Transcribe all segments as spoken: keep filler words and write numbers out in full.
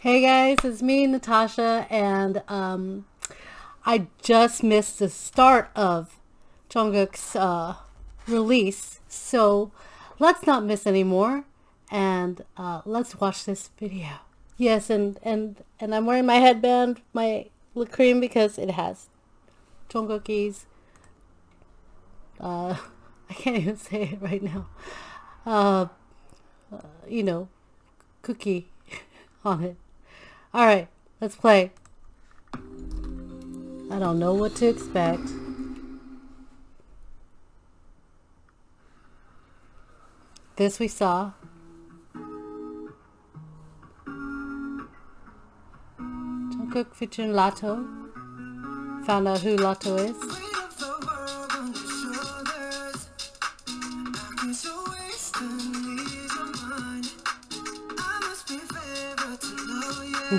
Hey guys, it's me, Natasha, and um, I just missed the start of Jungkook's uh, release, so let's not miss anymore, and uh, let's watch this video. Yes, and, and, and I'm wearing my headband, my cream, because it has Jungkook's, uh, I can't even say it right now, uh, uh, you know, cookie on it. All right, let's play. I don't know what to expect. This we saw. Jungkook featuring Latto. Found out who Latto is. Oh.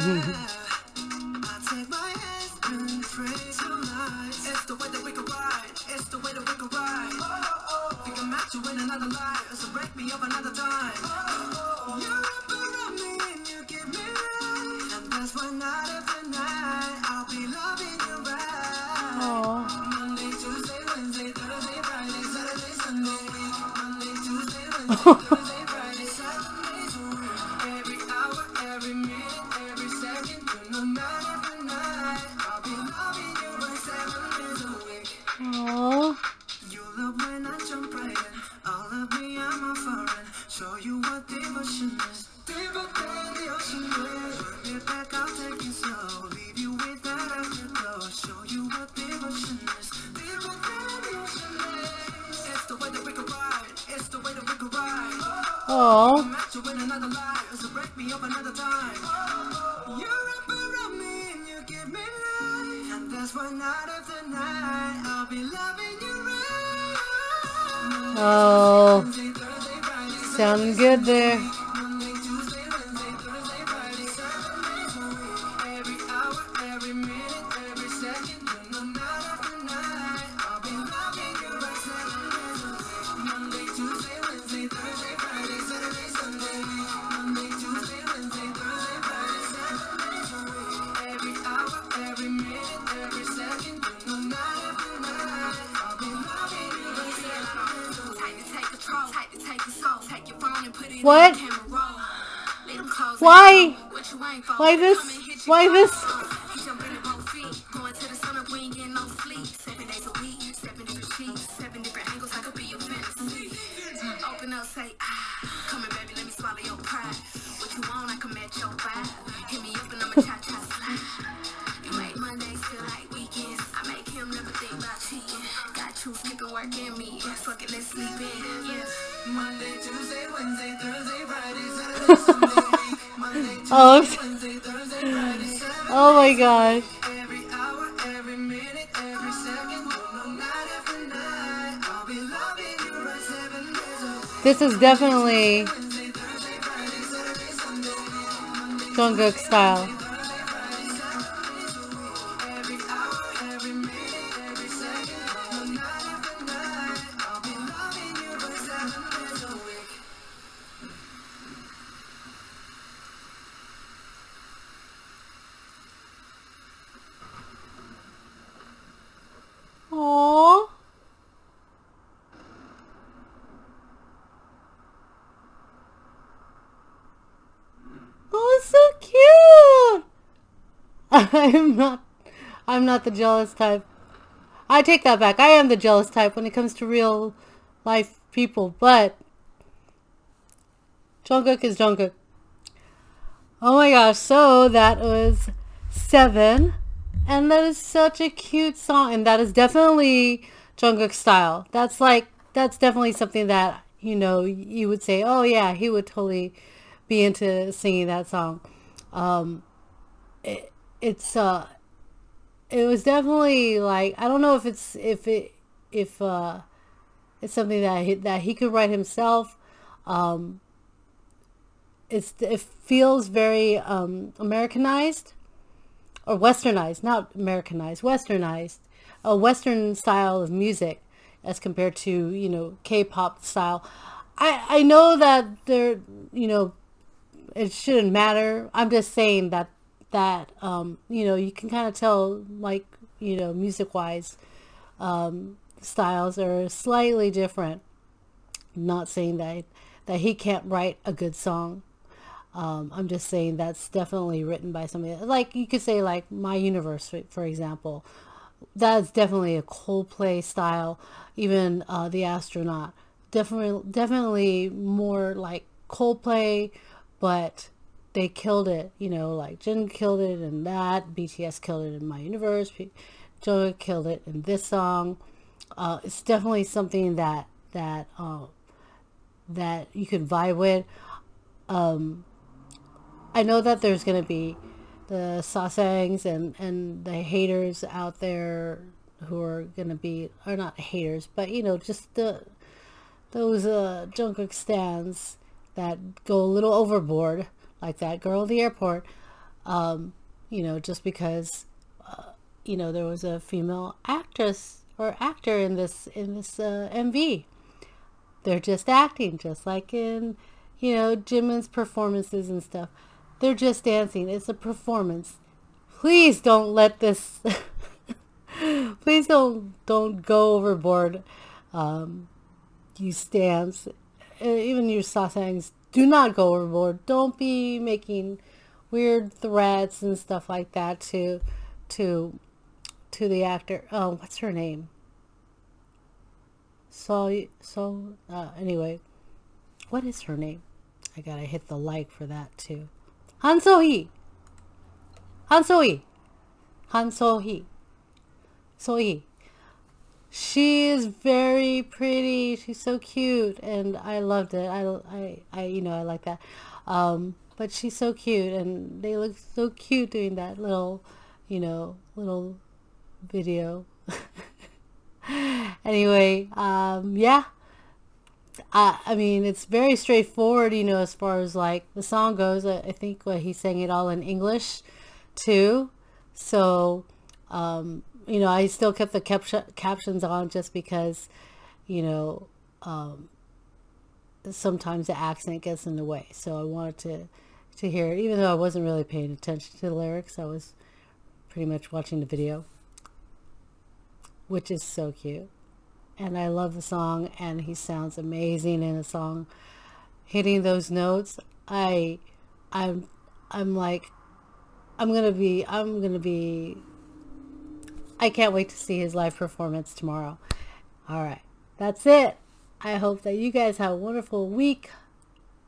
Oh. Oh. Sounding good there. What? Why? Why this? Why this? Oh, oh my gosh. This is definitely Jungkook style. I'm not, I'm not the jealous type. I take that back. I am the jealous type when it comes to real life people, but Jungkook is Jungkook. Oh my gosh, so that was Seven, and that is such a cute song, and that is definitely Jungkook style. That's like, that's definitely something that, you know, you would say, oh yeah, he would totally be into singing that song. Um, it, It's, uh, it was definitely like, I don't know if it's, if it, if, uh, it's something that he, that he could write himself. Um, it's, it feels very, um, Americanized or Westernized, not Americanized, Westernized, a Western style of music as compared to, you know, K-pop style. I, I know that there, you know, it shouldn't matter. I'm just saying that that um you know, you can kind of tell, like, you know, music wise um styles are slightly different. I'm not saying that that he can't write a good song. um I'm just saying that's definitely written by somebody, like you could say like My Universe, for example. That's definitely a Coldplay style. Even uh The Astronaut, definitely definitely more like Coldplay, but they killed it, you know, like Jin killed it in that, B T S killed it in My Universe, Jungkook killed it in this song. Uh, it's definitely something that that um, that you can vibe with. Um, I know that there's gonna be the Sasaengs and and the haters out there who are gonna be, are not haters, but you know, just the those uh, Jungkook stans that go a little overboard, like that girl at the airport, um, you know, just because, uh, you know, there was a female actress or actor in this in this uh, M V. They're just acting, just like in, you know, Jimin's performances and stuff. They're just dancing. It's a performance. Please don't let this. Please don't don't go overboard. Um, you stans, even your Sasaengs, do not go overboard. Don't be making weird threats and stuff like that to to to the actor. Oh, what's her name? So so uh, anyway, what is her name? I gotta hit the like for that too. Han So Hee. Han So Hee. Han So Hee. So Hee. She is very pretty. She's so cute, and I loved it. I, I, I you know, I like that. Um, but she's so cute, and they look so cute doing that little, you know, little video. Anyway, um, yeah. I, I mean, it's very straightforward, you know, as far as like the song goes. I, I think what he sang it all in English, too. So, um. you know, I still kept the cap- captions on just because, you know, um, sometimes the accent gets in the way. So I wanted to, to hear it, even though I wasn't really paying attention to the lyrics. I was pretty much watching the video, which is so cute. And I love the song, and he sounds amazing in a song, hitting those notes. I, I'm, I'm like, I'm going to be, I'm going to be, I can't wait to see his live performance tomorrow. All right, that's it. I hope that you guys have a wonderful week,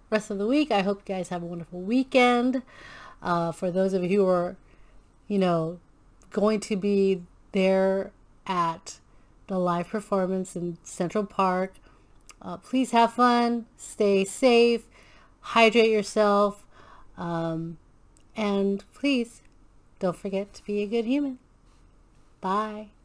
rest of the week. I hope you guys have a wonderful weekend. Uh, for those of you who are, you know, going to be there at the live performance in Central Park, uh, please have fun, stay safe, hydrate yourself, um, and please don't forget to be a good human. Bye.